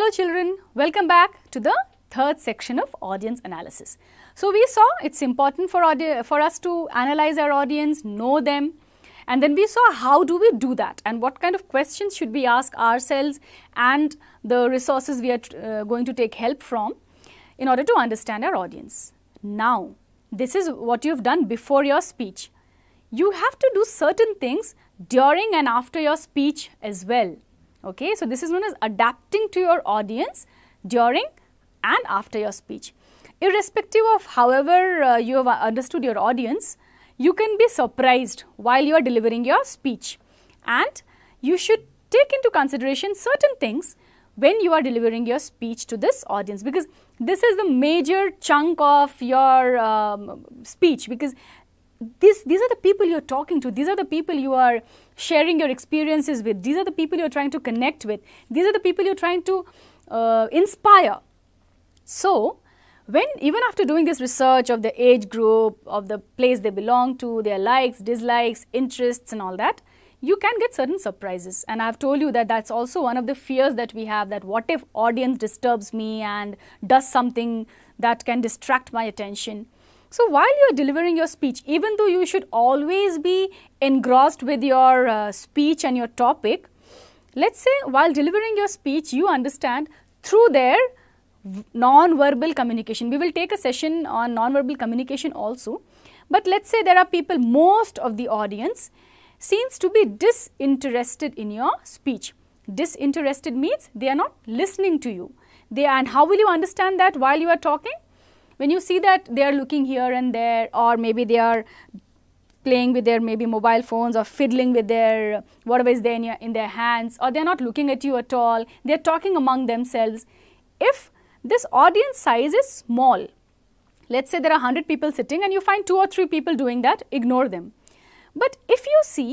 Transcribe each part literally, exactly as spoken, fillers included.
Hello children, welcome back to the third section of audience analysis. So we saw it's important for, for us to analyze our audience, know them, and then we saw how do we do that and what kind of questions should we ask ourselves and the resources we are uh, going to take help from in order to understand our audience. Now, this is what you've done before your speech. You have to do certain things during and after your speech as well. Okay, so this is known as adapting to your audience during and after your speech. Irrespective of however uh, you have understood your audience, you can be surprised while you are delivering your speech, and you should take into consideration certain things when you are delivering your speech to this audience, because this is the major chunk of your um, speech, because This, these are the people you are talking to, these are the people you are sharing your experiences with, these are the people you are trying to connect with, these are the people you are trying to uh, inspire. So, when even after doing this research of the age group, of the place they belong to, their likes, dislikes, interests and all that, you can get certain surprises. And I have told you that that's also one of the fears that we have, that what if audience disturbs me and does something that can distract my attention. So, while you are delivering your speech, even though you should always be engrossed with your uh, speech and your topic, let's say while delivering your speech, you understand through their non-verbal communication. We will take a session on non-verbal communication also, but let's say there are people, most of the audience seems to be disinterested in your speech. Disinterested means they are not listening to you. They are, and how will you understand that while you are talking? When you see that they are looking here and there, or maybe they are playing with their maybe mobile phones or fiddling with their whatever is there in, your, in their hands, or they are not looking at you at all, they are talking among themselves. If this audience size is small, let's say there are one hundred people sitting and you find two or three people doing that, ignore them. But if you see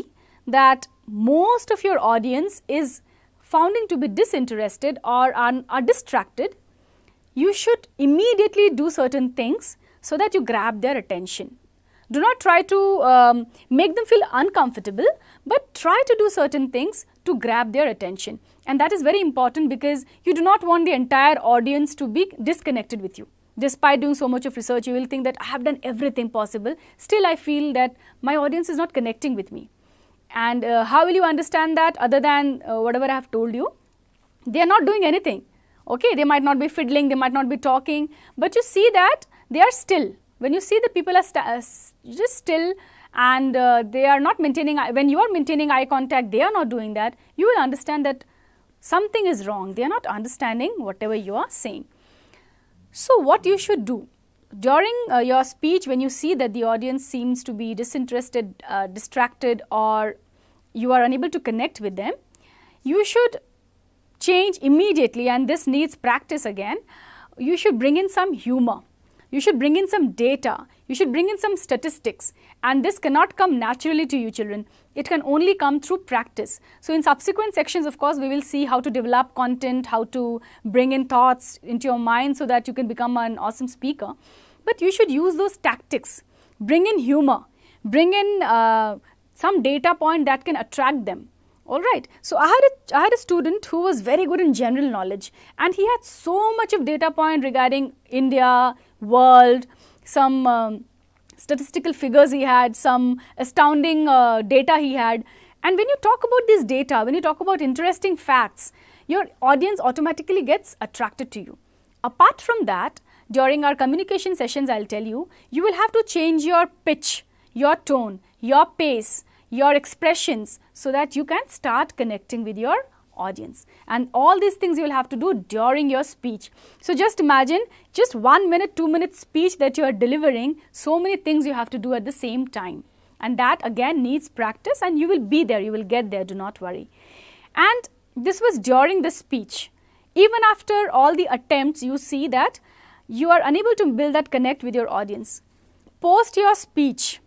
that most of your audience is founding to be disinterested or are, are distracted, you should immediately do certain things so that you grab their attention. Do not try to um, make them feel uncomfortable, but try to do certain things to grab their attention. And that is very important, because you do not want the entire audience to be disconnected with you. Despite doing so much of research, you will think that I have done everything possible. Still, I feel that my audience is not connecting with me. And uh, how will you understand that other than uh, whatever I have told you? They are not doing anything. Okay, they might not be fiddling, they might not be talking, but you see that they are still. When you see the people are st uh, just still and uh, they are not maintaining, when you are maintaining eye contact, they are not doing that, you will understand that something is wrong. They are not understanding whatever you are saying. So, what you should do during uh, your speech, when you see that the audience seems to be disinterested, uh, distracted, or you are unable to connect with them, you should change immediately, and this needs practice again. You should bring in some humor, you should bring in some data, you should bring in some statistics, and this cannot come naturally to you children. It can only come through practice. So, in subsequent sections of course we will see how to develop content, how to bring in thoughts into your mind so that you can become an awesome speaker. But you should use those tactics, bring in humor, bring in uh, some data point that can attract them. Alright, so I had, a, I had a student who was very good in general knowledge, and he had so much of data point regarding India, world, some um, statistical figures he had, some astounding uh, data he had. And when you talk about this data, when you talk about interesting facts, your audience automatically gets attracted to you. Apart from that, during our communication sessions, I will tell you, you will have to change your pitch, your tone, your pace, your expressions, so that you can start connecting with your audience. And all these things you will have to do during your speech. So, just imagine just one minute, two minute speech that you are delivering, so many things you have to do at the same time. And that again needs practice, and you will be there, you will get there, do not worry. And this was during the speech. Even after all the attempts, you see that you are unable to build that connect with your audience. Post your speech.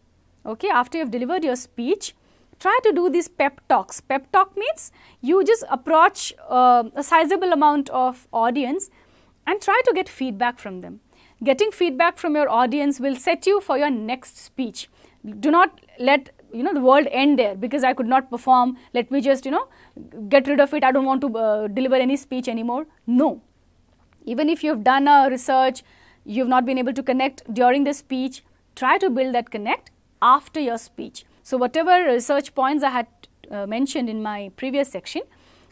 Okay, after you have delivered your speech, try to do these pep talks. Pep talk means you just approach uh, a sizable amount of audience and try to get feedback from them. Getting feedback from your audience will set you for your next speech. Do not let you know, the world end there, because I could not perform, let me just, you know, get rid of it, I don't want to uh, deliver any speech anymore. No. Even if you have done a research, you have not been able to connect during the speech, try to build that connect after your speech. So, whatever research points I had uh, mentioned in my previous section,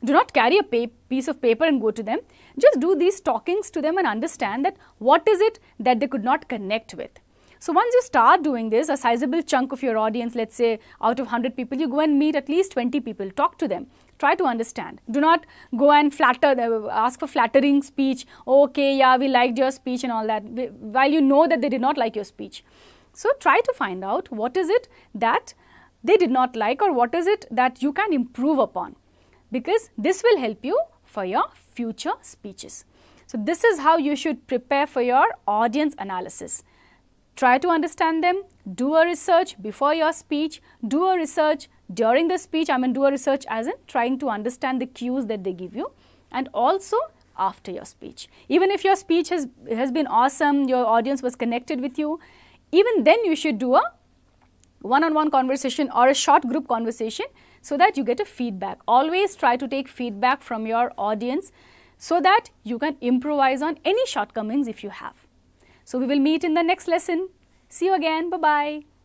do not carry a piece of paper and go to them. Just do these talkings to them and understand that what is it that they could not connect with. So, once you start doing this, a sizable chunk of your audience, let's say out of one hundred people, you go and meet at least twenty people, talk to them, try to understand. Do not go and flatter, ask for flattering speech, okay, yeah, we liked your speech and all that, while you know that they did not like your speech. So, try to find out what is it that they did not like, or what is it that you can improve upon, because this will help you for your future speeches. So, this is how you should prepare for your audience analysis. Try to understand them, do a research before your speech, do a research during the speech, I mean do a research as in trying to understand the cues that they give you, and also after your speech. Even if your speech has, has been awesome, your audience was connected with you, even then you should do a one-on-one conversation or a short group conversation so that you get a feedback. Always try to take feedback from your audience so that you can improvise on any shortcomings if you have. So, we will meet in the next lesson. See you again. Bye-bye.